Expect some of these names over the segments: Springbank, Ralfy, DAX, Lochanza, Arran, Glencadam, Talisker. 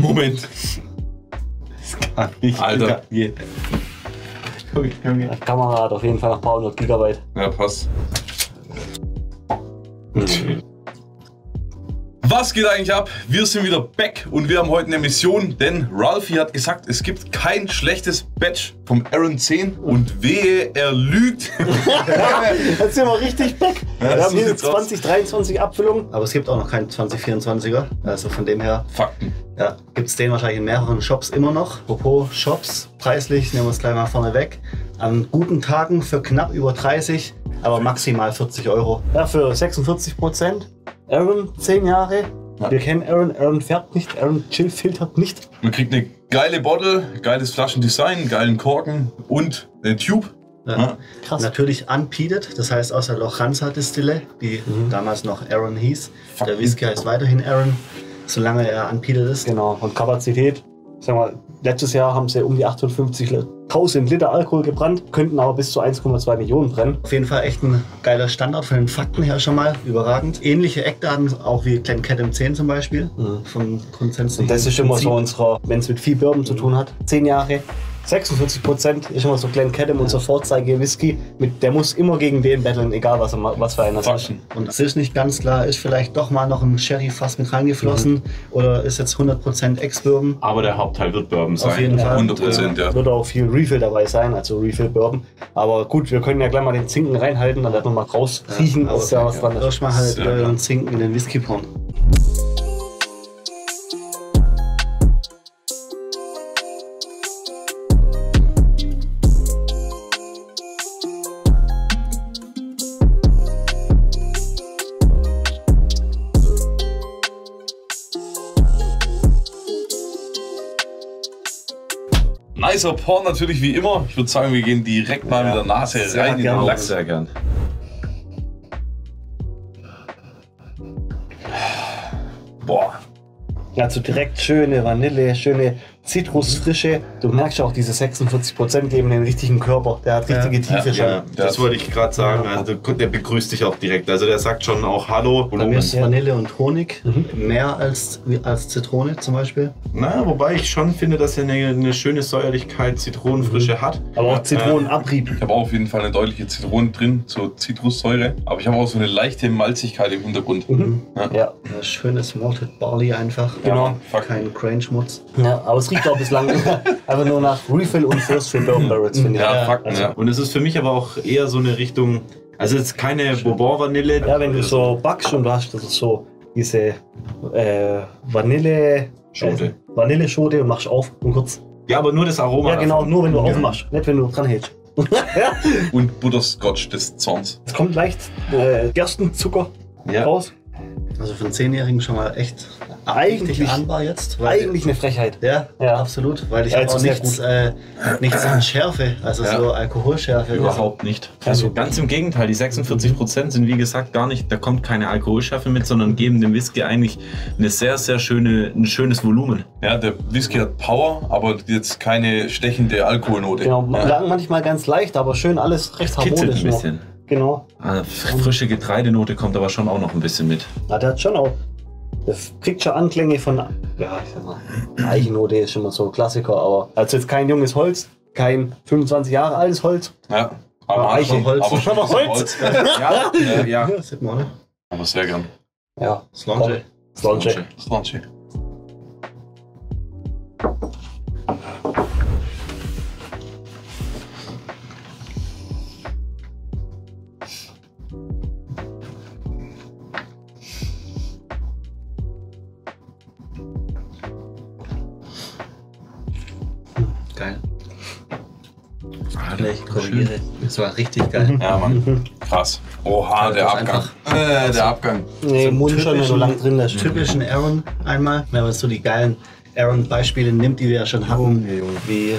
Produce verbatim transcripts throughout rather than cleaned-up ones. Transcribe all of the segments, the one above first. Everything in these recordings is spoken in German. Moment. Das kann nicht. Alter. Hier. Junge, Junge. Die Kamera hat auf jeden Fall noch ein paar hundert Gigabyte. Ja, passt. Okay. Was geht eigentlich ab? Wir sind wieder back und wir haben heute eine Mission, denn Ralfy hat gesagt, es gibt kein schlechtes Badge vom Arran zehn und wehe, er lügt. Das ist ja mal richtig back. Ja, wir haben hier zwanzig dreiundzwanzig Abfüllungen, aber es gibt auch noch keinen zwanzig vierundzwanziger, also von dem her. Fakten. Ja, gibt es den wahrscheinlich in mehreren Shops immer noch. Apropos Shops, preislich, nehmen wir es gleich mal vorne weg. An guten Tagen für knapp über dreißig, aber maximal vierzig Euro. Ja, für sechsundvierzig Prozent. Arran, zehn Jahre. Ja. Wir kennen Arran, Arran färbt nicht, Arran chill filtert nicht. Man kriegt eine geile Bottle, geiles Flaschendesign, geilen Korken und eine Tube. Ja. Ja. Krass. Natürlich unpeated, das heißt aus der Lochanza-Distille, die mhm. damals noch Arran hieß. Fuck. Der Whisky heißt weiterhin Arran, solange er unpeated ist. Genau, und Kapazität, sagen wir, letztes Jahr haben sie um die achthundertfünfzigtausend Liter Alkohol gebrannt, könnten aber bis zu eins Komma zwei Millionen brennen. Auf jeden Fall echt ein geiler Standard von den Fakten her schon mal, überragend. Ähnliche Eckdaten auch wie Glencadam zehn zum Beispiel, mhm. vom Konsens. Und das ist immer so unserer, wenn es mit viel Bourbon mhm. zu tun hat, zehn Jahre. sechsundvierzig Prozent ist immer so Glencadam, unser Vorzeige-Whisky. Der muss immer gegen den battlen, egal was, er, was für einer ist. Und es ist nicht ganz klar, ist vielleicht doch mal noch ein Sherry-Fass mit reingeflossen mhm. oder ist jetzt hundert Prozent Ex-Bourbon. Aber der Hauptteil wird Bourbon sein. Auf jeden Fall. hundert Prozent, ja. Wird auch viel Refill dabei sein, also Refill-Bourbon. Aber gut, wir können ja gleich mal den Zinken reinhalten, dann werden wir mal rauskriechen. Ja, ist ja was dran. Erstmal halt den Zinken in den Whisky porn. Nicer Porn natürlich wie immer. Ich würde sagen, wir gehen direkt mal ja, mit der Nase rein in den Lachs. Sehr gern. Boah. Also direkt schöne Vanille, schöne Zitrusfrische. Du merkst auch, diese sechsundvierzig Prozent geben den richtigen Körper. Der hat richtige ja, Tiefe ja, schon. Ja, das wollte ich gerade sagen. Also der begrüßt dich auch direkt. Also der sagt schon auch Hallo. Bei mir ist Vanille und Honig mhm. mehr als, als Zitrone zum Beispiel. Na, wobei ich schon finde, dass er eine, eine schöne Säuerlichkeit, Zitronenfrische mhm. hat. Aber auch Zitronenabrieb. Ich habe auch auf jeden Fall eine deutliche Zitrone drin, so Zitrussäure. Aber ich habe auch so eine leichte Malzigkeit im Hintergrund. Mhm. Ja. Ja. Ja, schönes Malted Barley einfach. Genau. Ja, kein Grain-Schmutz. Ja, aber es riecht auch bislang einfach nur nach Refill und First Fill Bourbon Barrels, finde ich. Ja, Fakten, also. Ja. Und es ist für mich aber auch eher so eine Richtung, also jetzt keine Bourbon-Vanille. Ja, wenn du so backst und hast, das ist so diese äh, Vanille... Schote. Äh, Vanilleschote und machst auf und kurz... Ja, aber nur das Aroma. Ja, genau, davon. Nur wenn du ja. aufmachst, nicht wenn du dran hältst. Und Butterscotch des Zorns. Es kommt leicht äh, Gerstenzucker ja. raus. Also für einen Zehnjährigen schon mal echt... Eigentlich anbar jetzt. Weil eigentlich eine Frechheit. Ja, ja. absolut. Weil ich ja, habe auch nichts, äh, nichts an Schärfe, also ja. so Alkoholschärfe. Überhaupt also. Nicht. Also ganz im Gegenteil, die sechsundvierzig Prozent sind wie gesagt gar nicht, da kommt keine Alkoholschärfe mit, sondern geben dem Whisky eigentlich eine sehr, sehr schöne, ein schönes Volumen. Ja, der Whisky hat Power, aber jetzt keine stechende Alkoholnote. Genau, ja. manchmal ganz leicht, aber schön alles recht harmonisch. Kitzelt ein bisschen. Noch. Genau. Also frische Getreidenote kommt aber schon auch noch ein bisschen mit. Ja, der hat schon auch. Das kriegt schon Anklänge von, ja, ich sag mal, Eichennote ist schon mal so ein Klassiker, aber also jetzt kein junges Holz, kein fünfundzwanzig Jahre altes Holz. Ja, aber Eiche, Holz. Aber schon mal Holz. Holz. Ja, ja, ja. Das sieht man, ne? Aber sehr gern. Ja. Slanche. Slanche. Slanche. Geil. Ich korrigiere. Das war richtig geil. Ja, Mann. Krass. Oha, der Abgang. Äh, der Abgang. Nee, im Mund schon so lang drin. Typischen Arran einmal. Wenn man so die geilen Arran-Beispiele nimmt, die wir ja schon haben, wie,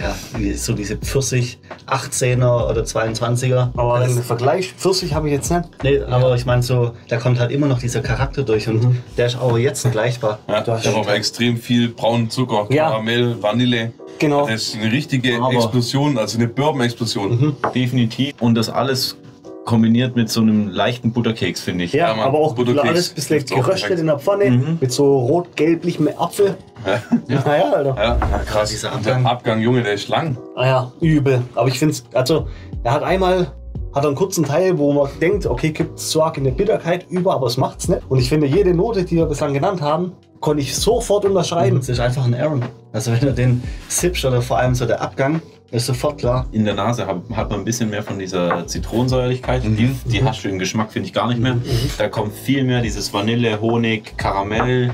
ja, wie so diese Pfirsich, achtzehner oder zweiundzwanziger. Aber im Vergleich, Pfirsich habe ich jetzt nicht. Nee, aber ich meine so, da kommt halt immer noch dieser Charakter durch und mhm. der ist auch jetzt gleichbar. Ja, da ist auch extrem viel braunen Zucker, Karamell, ja. Vanille. Genau. Das ist eine richtige aber Explosion, also eine Bourbon-Explosion. Mhm. Definitiv. Und das alles kombiniert mit so einem leichten Butterkeks, finde ich. Ja, ja aber auch Butterkeks. Alles ein bisschen geröstet in der Pfanne mhm. mit so rot-gelblichem Apfel. Ja. Ja. Naja, Alter. Ja. Na, krass, dieser Abgang. Der Abgang, Junge, der ist lang. Naja, übel. Aber ich finde es, also, er hat einmal, hat er einen kurzen Teil, wo man denkt, okay, kippt es so arg in der Bitterkeit über, aber es macht's nicht. Und ich finde, jede Note, die wir bislang genannt haben, konnte ich sofort unterschreiben. Das ist einfach ein Arran. Also wenn du den sippst oder vor allem so der Abgang, ist sofort klar. In der Nase hat, hat man ein bisschen mehr von dieser Zitronensäuerlichkeit. Mhm. Die, die mhm. hast du im Geschmack, finde ich, gar nicht mehr. Mhm. Da kommt viel mehr dieses Vanille, Honig, Karamell,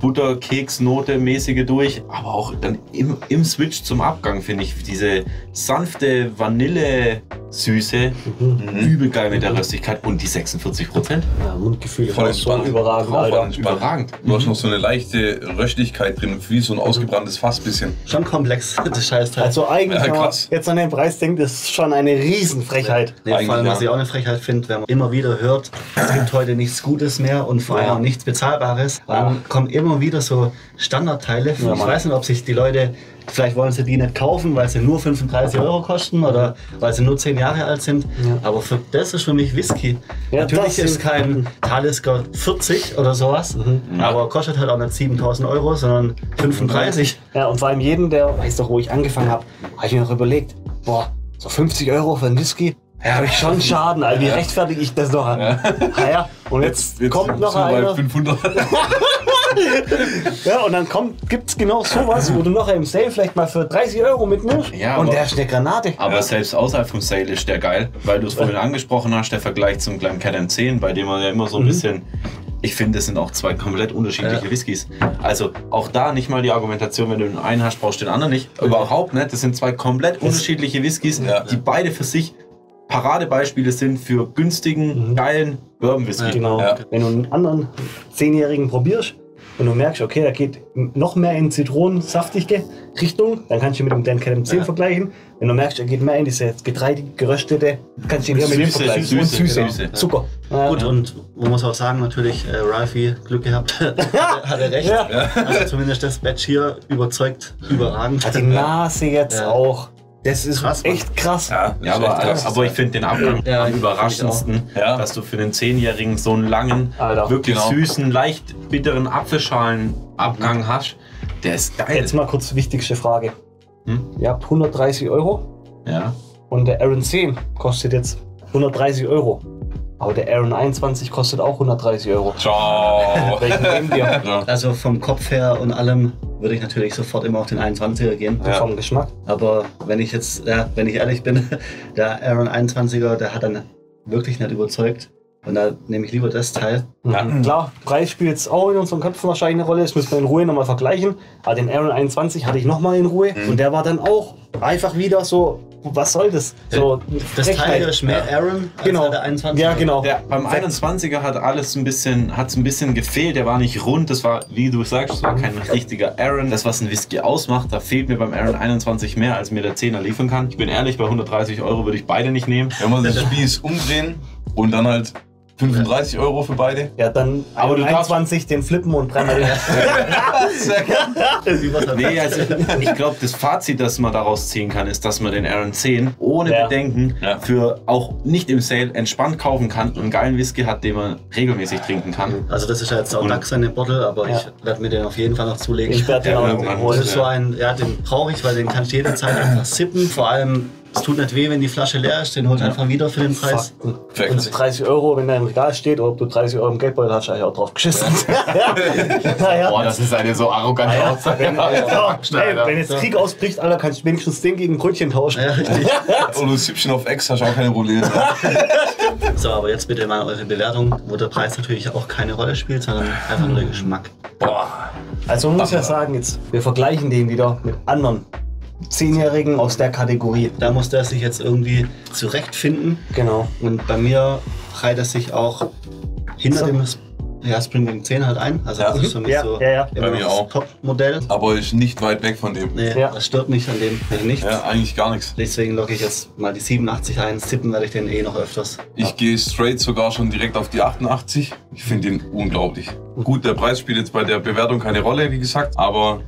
Butter, Keksnote mäßige durch. Aber auch dann im, im Switch zum Abgang, finde ich, diese sanfte Vanille-Süße, mhm. übel geil mit der Röstigkeit und die sechsundvierzig Prozent. Ja, Mundgefühl voll so überragend, Alter. Überragend. Du mhm. hast noch so eine leichte Röstigkeit drin, wie so ein ausgebranntes Fass bisschen. Schon komplex, das Scheißteil. Also eigentlich, ja, wenn man jetzt an den Preis denkt, ist schon eine Riesenfrechheit. Nee, vor allem, ja. was ich auch eine Frechheit finde, wenn man immer wieder hört, es gibt heute nichts Gutes mehr und vor allem ja. nichts Bezahlbares, dann ja. kommen immer wieder so Standardteile. Ja, ich weiß nicht, ob sich die Leute, vielleicht wollen sie die nicht kaufen, weil sie nur fünfunddreißig Euro kosten oder weil sie nur zehn Jahre alt sind. Ja. Aber für das ist für mich Whisky. Ja, natürlich ist kein Talisker vierzig oder sowas, mhm. aber kostet halt auch nicht siebentausend Euro, sondern fünfunddreißig. Ja, und vor allem jeden, der weiß doch, wo ich angefangen habe, habe ich mir noch überlegt, boah, so fünfzig Euro für einen Whisky. Ja, habe ich schon Schaden, Alter. Wie ja. rechtfertige ich das noch an? Ja. Ah, ja. Und jetzt, jetzt kommt jetzt noch einer. fünfhundert. Ja, und dann kommt, gibt's genau sowas, wo du noch im Sale vielleicht mal für dreißig Euro mitnimmst. Ja, und der ist eine Granate. Aber ja. selbst außerhalb vom Sale ist der geil, weil du es vorhin angesprochen hast, der Vergleich zum Glencadam zehn, bei dem man ja immer so ein mhm. bisschen. Ich finde, das sind auch zwei komplett unterschiedliche ja. Whiskys. Also auch da nicht mal die Argumentation, wenn du den einen hast, brauchst du den anderen nicht. Überhaupt nicht. Das sind zwei komplett das unterschiedliche Whiskys, ja. die beide für sich Paradebeispiele sind für günstigen, mhm. geilen Bourbon-Whisky. Ja, genau. Ja. Wenn du einen anderen Zehnjährigen probierst und du merkst, okay, da geht noch mehr in zitronensaftige Richtung, dann kannst du ihn mit dem Glencadam zehn ja. vergleichen. Wenn du merkst, er geht mehr in diese getreidige, geröstete, kannst du ihn mit dem vergleichen. Süße, und Süße, genau. Süße. Zucker. Ja. Gut, und man muss auch sagen, natürlich, äh, Ralfy, Glück gehabt, hat er recht. Ja. Also zumindest das Batch hier überzeugt, überragend. Hat die Nase jetzt ja. auch. Das ist krass, echt krass. Ja, ja, aber, echt krass. Aber ich finde den Abgang ja, am überraschendsten, ja. dass du für den zehnjährigen so einen langen, Alter, wirklich genau. süßen, leicht bitteren Apfelschalenabgang mhm. hast. Der ist geil. Jetzt mal kurz die wichtigste Frage. Hm? Ihr habt hundertdreißig Euro ja. und der Arran zehn kostet jetzt hundertdreißig Euro. Aber der Arran einundzwanzig kostet auch hundertdreißig Euro. Ciao. Ja. Also vom Kopf her und allem würde ich natürlich sofort immer auf den einundzwanziger gehen. Ja. Vom Geschmack. Aber wenn ich jetzt, ja, wenn ich ehrlich bin, der Arran einundzwanziger, der hat dann wirklich nicht überzeugt. Und da nehme ich lieber das Teil. Ja. Mhm. Klar, Preis spielt jetzt auch in unseren Köpfen wahrscheinlich eine Rolle. Das müssen wir in Ruhe nochmal vergleichen. Aber den Arran einundzwanzig hatte ich nochmal in Ruhe. Mhm. Und der war dann auch einfach wieder so, was soll das? So das Teil ist mehr Arran als genau. der einundzwanziger. Ja, genau. Der, beim einundzwanziger hat alles ein bisschen, hat's ein bisschen gefehlt. Der war nicht rund. Das war, wie du sagst, das war kein richtiger Arran. Das, was ein Whisky ausmacht, da fehlt mir beim Arran einundzwanzig mehr, als mir der zehner liefern kann. Ich bin ehrlich, bei hundertdreißig Euro würde ich beide nicht nehmen. Wenn man den Spieß umdrehen und dann halt fünfunddreißig Euro für beide. Ja, dann aber du einundzwanzig den flippen und dreimal den. Nee, also ich glaube, das Fazit, das man daraus ziehen kann, ist, dass man den Arran zehn ohne ja. Bedenken ja. für auch nicht im Sale entspannt kaufen kann und einen geilen Whisky hat, den man regelmäßig trinken kann. Also das ist ja jetzt auch D A X seine Bottle, aber ja. ich werde mir den auf jeden Fall noch zulegen. Ich werde den auch noch holen. Das ist so ein, ja, den brauche ich, weil den kann ich jederzeit einfach sippen, vor allem. Es tut nicht weh, wenn die Flasche leer ist, den holt ja. einfach wieder für den Preis. Fakten. Und dreißig Euro, wenn der im Regal steht, oder ob du dreißig Euro im Geldbeutel hast, eigentlich auch drauf geschissen. Ja. Ja. Ja. Boah, das ist eine so arrogante ja. Aussage. Wenn, ja. Ja. Hey, wenn jetzt Krieg ausbricht, Alter, kannst du wenigstens den gegen ein Brötchen tauschen. Ja, richtig. Und du Süppchen auf Ex, hast auch keine Probleme. So, aber jetzt bitte mal eure Bewertung, wo der Preis natürlich auch keine Rolle spielt, sondern einfach nur der Geschmack. Boah. Also man muss ja sagen, jetzt, wir vergleichen den wieder mit anderen Zehnjährigen aus der Kategorie. Da muss der sich jetzt irgendwie zurechtfinden. Genau. Und bei mir reiht er sich auch hinter so. dem ja, Springbank zehn halt ein. Also ja. das ist für mich ja. so ja, ja. Immer bei mir das Top-Modell. Aber ist nicht weit weg von dem. Nee, ja. das stört mich an dem nichts. Ja, eigentlich gar nichts. Deswegen locke ich jetzt mal die siebenundachtzig ein. Tippen werde ich den eh noch öfters. Ich ja. gehe straight sogar schon direkt auf die achtundachtzig. Ich finde den unglaublich. Gut, der Preis spielt jetzt bei der Bewertung keine Rolle, wie gesagt. Aber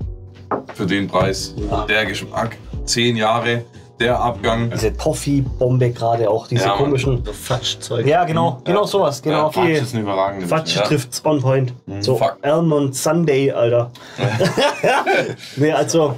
für den Preis, ja. der Geschmack, zehn Jahre, der Abgang. Diese Toffee-Bombe gerade auch, diese ja, komischen Fatsch-Zeug. Ja, genau, mhm. genau sowas. Genau, ja, okay. Fatsch ist ein überragender. Fatsch trifft's on point. Mhm. So, fuck. Almond Sunday, Alter. Nee, also,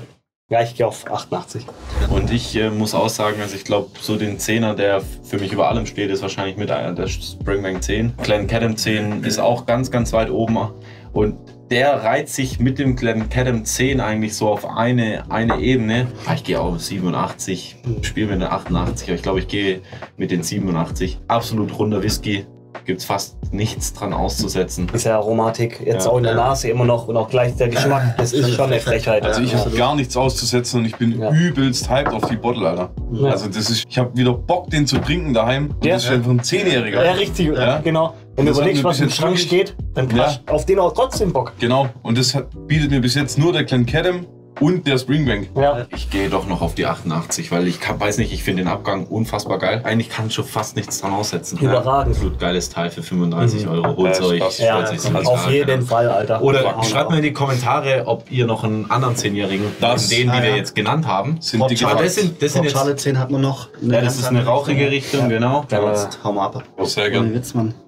ja, ich gehe auf achtundachtzig. Und ich äh, muss auch sagen, also ich glaube, so den Zehner, der für mich über allem steht, ist wahrscheinlich mit einer der Springbank zehn. Glencadam zehn ist auch ganz, ganz weit oben. Und der reiht sich mit dem Glencadam zehn eigentlich so auf eine, eine Ebene. Ich gehe auf siebenundachtzig, spiele mit den achtundachtzig, aber ich glaube, ich gehe mit den siebenundachtzig. Absolut runder Whisky, gibt es fast nichts dran auszusetzen. Diese Aromatik, jetzt ja, auch in der Nase immer noch und auch gleich der Geschmack, das ist schon eine Frechheit. Also ich habe gar nichts auszusetzen und ich bin ja. übelst hyped auf die Bottle, Alter. Ja. Also das ist, ich habe wieder Bock, den zu trinken daheim. Ja. Das ist einfach ein Zehnjähriger. Ja, richtig, ja. genau. Wenn du überlegst, was im Schrank steht, dann hast du ja. auf den auch trotzdem Bock. Genau, und das hat, bietet mir bis jetzt nur der Glencadam und der Springbank. Ja. Ich gehe doch noch auf die achtundachtzig, weil ich kann, weiß nicht, ich finde den Abgang unfassbar geil. Eigentlich kann schon fast nichts dran aussetzen. Überragend. Ja. Absolut geiles Teil für fünfunddreißig mhm. Euro. Holt euch. Ja, ja, auf jeden Fall, Alter. Oder schreibt mir in die Kommentare, ob ihr noch einen anderen zehnjährigen, das, den, die ja. wir jetzt genannt haben. Sind die das sind, das sind jetzt, zehn hat man noch. Ja, das ist eine rauchige Richtung, genau. Ja, jetzt hauen wir ab. Sehr gerne.